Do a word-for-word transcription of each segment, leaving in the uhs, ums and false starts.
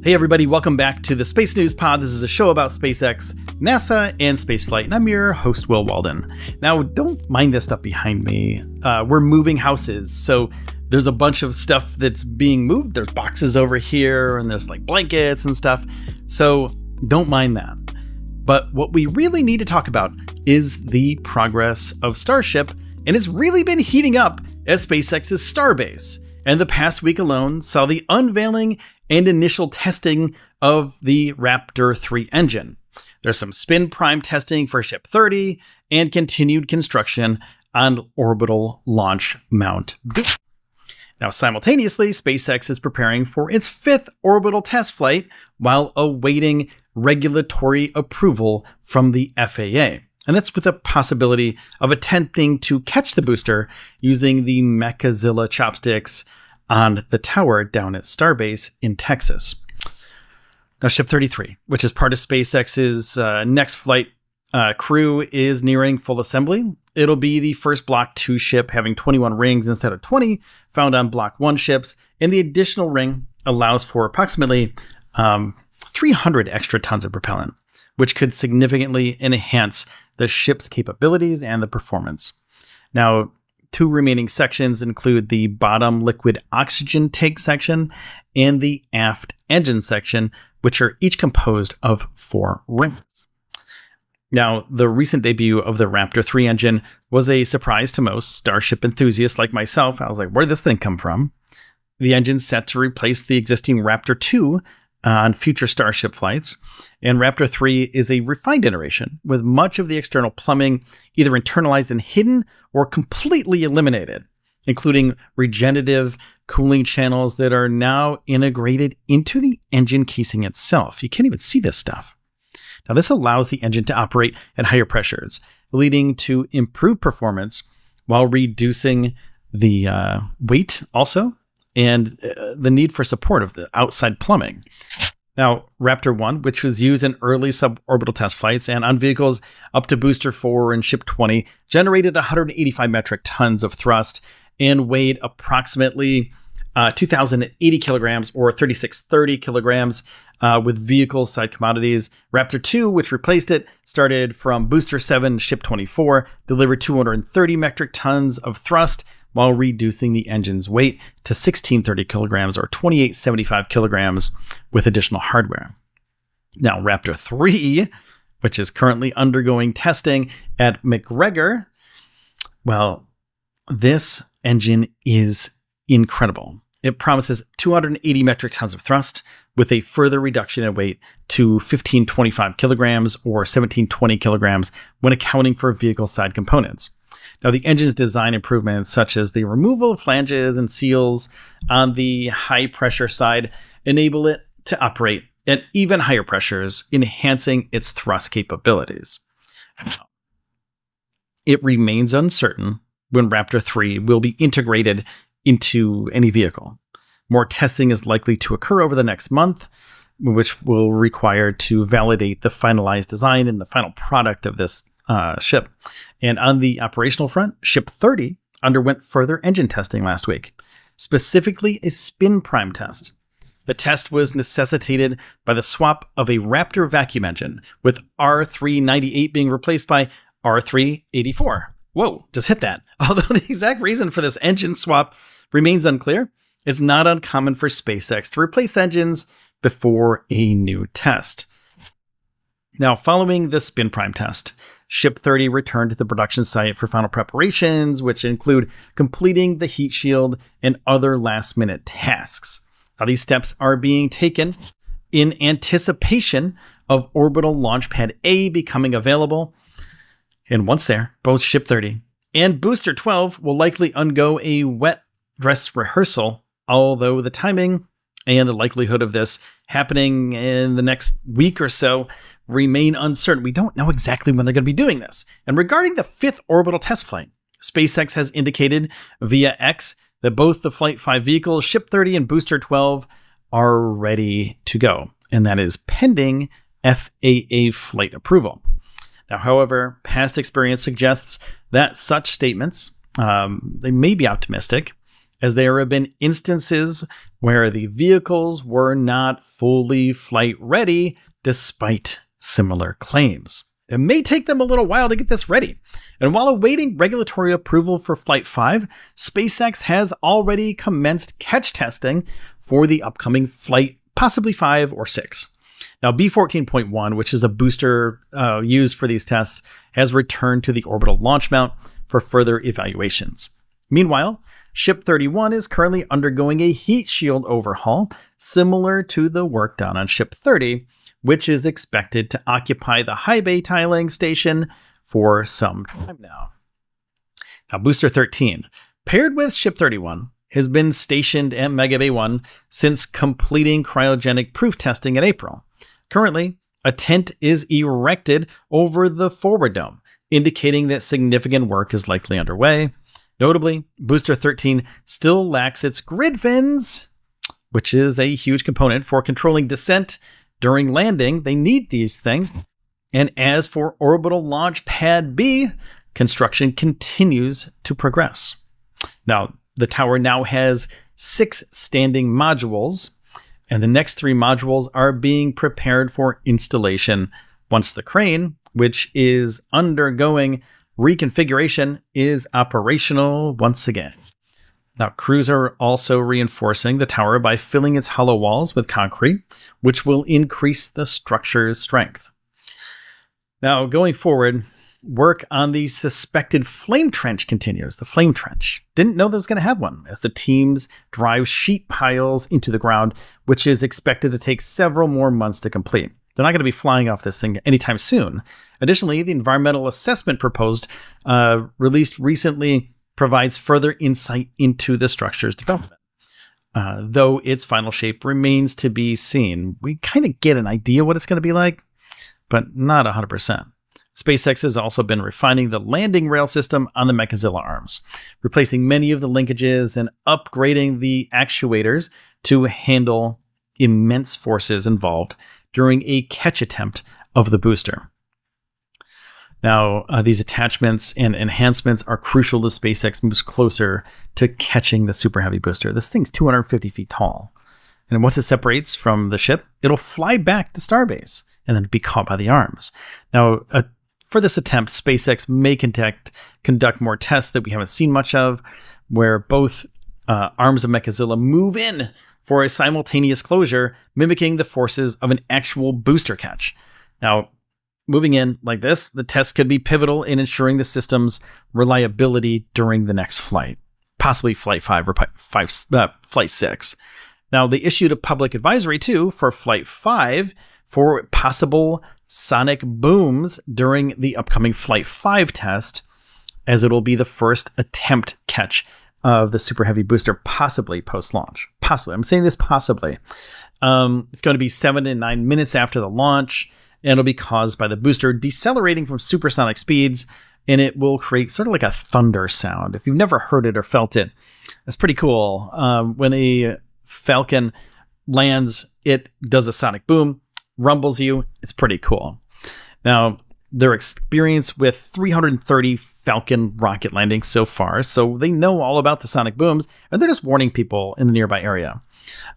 Hey everybody, welcome back to the Space News Pod. This is a show about SpaceX, NASA, and spaceflight, and I'm your host, Will Walden. Now, don't mind this stuff behind me. Uh, we're moving houses, so there's a bunch of stuff that's being moved. There's boxes over here, and there's like blankets and stuff, so don't mind that. But what we really need to talk about is the progress of Starship, and it's really been heating up as SpaceX's Starbase. And the past week alone saw the unveiling and initial testing of the Raptor three engine. There's some spin prime testing for Ship thirty and continued construction on orbital launch mount B. Now, simultaneously, SpaceX is preparing for its fifth orbital test flight while awaiting regulatory approval from the F A A. And that's with the possibility of attempting to catch the booster using the Mechazilla chopsticks on the tower down at Starbase in Texas. Now, Ship thirty-three, which is part of SpaceX's uh, next flight uh, crew, is nearing full assembly. It'll be the first Block two ship having twenty-one rings instead of twenty found on Block one ships, and the additional ring allows for approximately um, three hundred extra tons of propellant, which could significantly enhance the ship's capabilities and the performance. Now, two remaining sections include the bottom liquid oxygen tank section and the aft engine section, which are each composed of four rings. Now, the recent debut of the Raptor three engine was a surprise to most Starship enthusiasts like myself. I was like, where did this thing come from? The engine's set to replace the existing Raptor two on future Starship flights, and Raptor three is a refined iteration with much of the external plumbing either internalized and hidden or completely eliminated, including regenerative cooling channels that are now integrated into the engine casing itself. You can't even see this stuff. Now, this allows the engine to operate at higher pressures, leading to improved performance while reducing the uh, weight also, and the need for support of the outside plumbing. Now, Raptor one, which was used in early suborbital test flights and on vehicles up to Booster four and Ship twenty, generated one hundred eighty-five metric tons of thrust and weighed approximately uh, two thousand eighty kilograms or thirty-six thirty kilograms uh, with vehicle-side commodities. Raptor two, which replaced it, started from Booster seven, Ship twenty-four, delivered two hundred thirty metric tons of thrust while reducing the engine's weight to sixteen thirty kilograms or twenty-eight seventy-five kilograms with additional hardware. Now, Raptor three, which is currently undergoing testing at McGregor, well, this engine is incredible. It promises two hundred eighty metric tons of thrust with a further reduction in weight to fifteen twenty-five kilograms or seventeen twenty kilograms when accounting for vehicle-side components. Now, the engine's design improvements, such as the removal of flanges and seals on the high-pressure side, enable it to operate at even higher pressures, enhancing its thrust capabilities. It remains uncertain when Raptor three will be integrated into any vehicle. More testing is likely to occur over the next month, which will require to validate the finalized design and the final product of this Uh, ship. And on the operational front, Ship thirty underwent further engine testing last week, specifically a spin prime test. The test was necessitated by the swap of a Raptor vacuum engine, with R three ninety-eight being replaced by R three eighty-four. Whoa, just hit that. Although the exact reason for this engine swap remains unclear, it's not uncommon for SpaceX to replace engines before a new test. Now, following the spin prime test, Ship thirty returned to the production site for final preparations, which include completing the heat shield and other last-minute tasks. Now, these steps are being taken in anticipation of orbital launch pad A becoming available. And once there, both Ship thirty and Booster twelve will likely undergo a wet dress rehearsal, although the timing and the likelihood of this happening in the next week or so remain uncertain. We don't know exactly when they're going to be doing this. And regarding the fifth orbital test flight, SpaceX has indicated via X that both the Flight five vehicles, Ship thirty and Booster twelve, are ready to go. And that is pending F A A flight approval. Now, however, past experience suggests that such statements, um, they may be optimistic, as there have been instances where the vehicles were not fully flight ready despite similar claims. It may take them a little while to get this ready. And while awaiting regulatory approval for Flight five, SpaceX has already commenced catch testing for the upcoming flight, possibly five or six. Now, B fourteen point one, which is a booster uh, used for these tests, has returned to the orbital launch mount for further evaluations. Meanwhile, Ship thirty-one is currently undergoing a heat shield overhaul, similar to the work done on Ship thirty, which is expected to occupy the high bay tiling station for some time now. Now, Booster thirteen, paired with Ship thirty-one, has been stationed at Mega Bay one since completing cryogenic proof testing in April. Currently, a tent is erected over the forward dome, indicating that significant work is likely underway. Notably, Booster thirteen still lacks its grid fins, which is a huge component for controlling descent during landing. They need these things. And as for Orbital Launch Pad B, construction continues to progress. Now, the tower now has six standing modules, and the next three modules are being prepared for installation once the crane, which is undergoing reconfiguration, is operational once again. Now, crews are also reinforcing the tower by filling its hollow walls with concrete, which will increase the structure's strength. Now, going forward, work on the suspected flame trench continues. The flame trench. Didn't know that was going to have one, as the teams drive sheet piles into the ground, which is expected to take several more months to complete. They're not going to be flying off this thing anytime soon. Additionally, the environmental assessment proposed, uh, released recently, provides further insight into the structure's development, uh, though its final shape remains to be seen. We kind of get an idea what it's going to be like, but not one hundred percent. SpaceX has also been refining the landing rail system on the Mechazilla arms, replacing many of the linkages and upgrading the actuators to handle immense forces involved during a catch attempt of the booster. Now, uh, these attachments and enhancements are crucial as SpaceX moves closer to catching the Super Heavy booster. This thing's two hundred fifty feet tall. And once it separates from the ship, it'll fly back to Starbase and then be caught by the arms. Now, uh, for this attempt, SpaceX may conduct, conduct more tests that we haven't seen much of, where both uh, arms of Mechazilla move in for a simultaneous closure, mimicking the forces of an actual booster catch. Now, moving in like this, the test could be pivotal in ensuring the system's reliability during the next flight, possibly flight five or five, uh, flight six. Now, they issued a public advisory too for flight five for possible sonic booms during the upcoming flight five test, as it'll be the first attempt catch of the Super Heavy booster, possibly post-launch. Possibly, I'm saying this possibly. Um, it's going to be seven to nine minutes after the launch, and it'll be caused by the booster decelerating from supersonic speeds, and it will create sort of like a thunder sound. If you've never heard it or felt it, it's pretty cool. Um, when a Falcon lands, it does a sonic boom, rumbles you. It's pretty cool. Now, their experience with three hundred thirty Falcon rocket landings so far, so they know all about the sonic booms, and they're just warning people in the nearby area.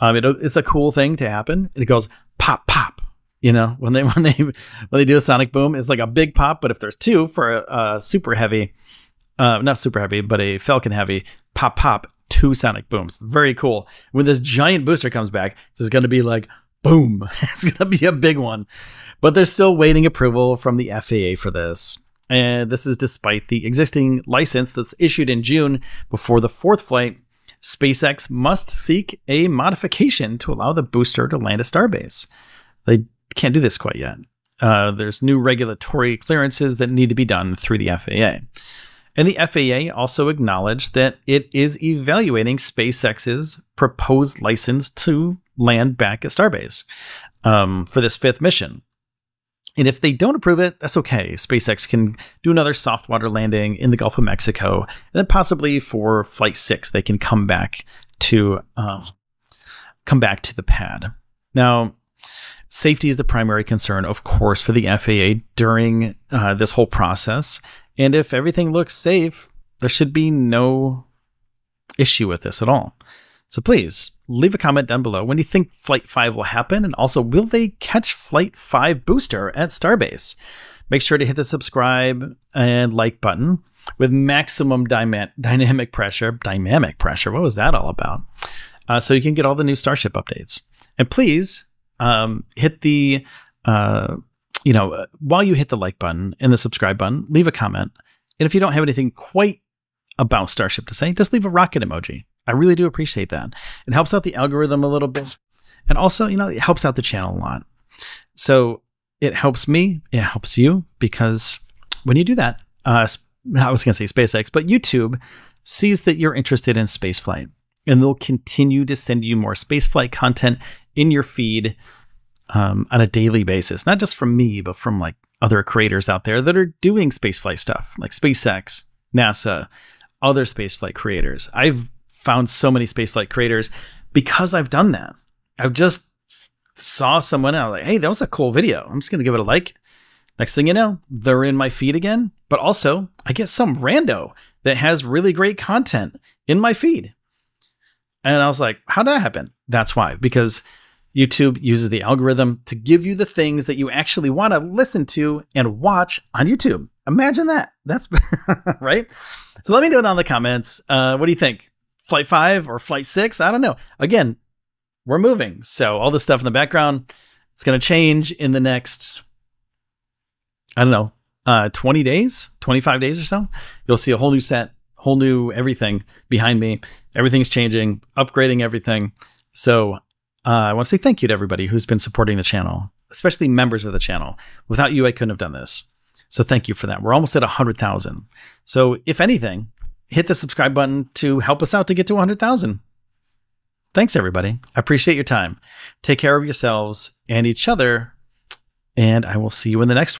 Um, it, it's a cool thing to happen. It goes pop, pop. You know, when they when they when they do a sonic boom, it's like a big pop. But if there's two for a, a super heavy, uh, not super heavy, but a Falcon Heavy, pop pop, two sonic booms. Very cool. When this giant booster comes back, it's going to be like boom. It's going to be a big one. But they're still waiting approval from the F A A for this, and this is despite the existing license that's issued in June before the fourth flight. SpaceX must seek a modification to allow the booster to land at Starbase. They can't do this quite yet. Uh, there's new regulatory clearances that need to be done through the F A A. And the F A A also acknowledged that it is evaluating SpaceX's proposed license to land back at Starbase um, for this fifth mission. And if they don't approve it, that's okay. SpaceX can do another soft water landing in the Gulf of Mexico, and then possibly for flight six, they can come back to um, come back to the pad. Now, safety is the primary concern, of course, for the F A A during uh, this whole process. And if everything looks safe, there should be no issue with this at all. So please leave a comment down below. When do you think Flight five will happen? And also, will they catch Flight five booster at Starbase? Make sure to hit the subscribe and like button with maximum dyma dynamic pressure. Dynamic pressure. What was that all about? Uh, so you can get all the new Starship updates. And please um, hit the, uh, you know, while you hit the like button and the subscribe button, leave a comment. And if you don't have anything quite about Starship to say, just leave a rocket emoji. I really do appreciate that. It helps out the algorithm a little bit. And also, you know, it helps out the channel a lot. So it helps me. It helps you, because when you do that, uh, I was going to say SpaceX, but YouTube sees that you're interested in spaceflight, and they'll continue to send you more spaceflight content in your feed um, on a daily basis. Not just from me, but from like other creators out there that are doing spaceflight stuff, like SpaceX, NASA, other spaceflight creators. I've found so many spaceflight creators because I've done that. I've just saw someone out like, hey, that was a cool video. I'm just going to give it a like. Next thing you know, they're in my feed again. But also, I get some rando that has really great content in my feed. And I was like, how'd that happen? That's why, because YouTube uses the algorithm to give you the things that you actually want to listen to and watch on YouTube. Imagine that. That's right. So let me know down in the comments. Uh, what do you think? Flight five or flight six? I don't know. Again, we're moving. So all this stuff in the background, it's going to change in the next, I don't know, uh, twenty days, twenty-five days or so. You'll see a whole new set. Whole new everything behind me. Everything's changing, upgrading everything. So uh, I want to say thank you to everybody who's been supporting the channel, especially members of the channel. Without you, I couldn't have done this. So thank you for that. We're almost at one hundred thousand. So if anything, hit the subscribe button to help us out to get to one hundred thousand. Thanks, everybody. I appreciate your time. Take care of yourselves and each other. And I will see you in the next one.